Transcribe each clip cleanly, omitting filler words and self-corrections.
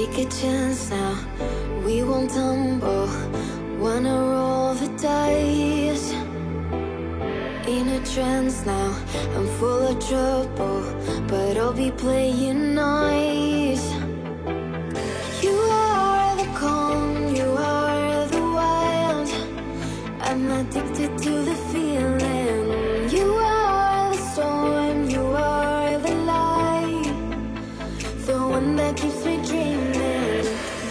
Take a chance now, we won't tumble. Wanna roll the dice. In a trance now, I'm full of trouble, but I'll be playing nice. You are the calm, you are the wild. I'm addicted to the feeling. You are the storm, you are the light, the one that keeps me dreaming.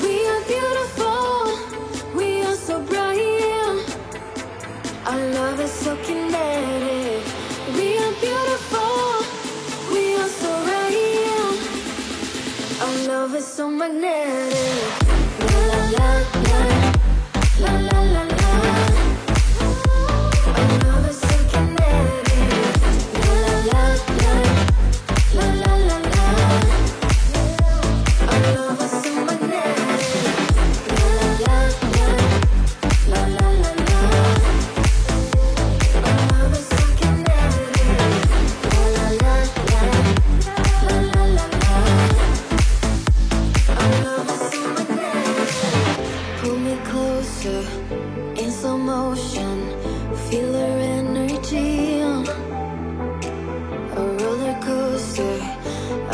We are beautiful, we are so bright. Our love is so kinetic. We are beautiful, we are so right. Our love is so magnetic. La la la la, la la la la.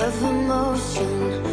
Of emotion.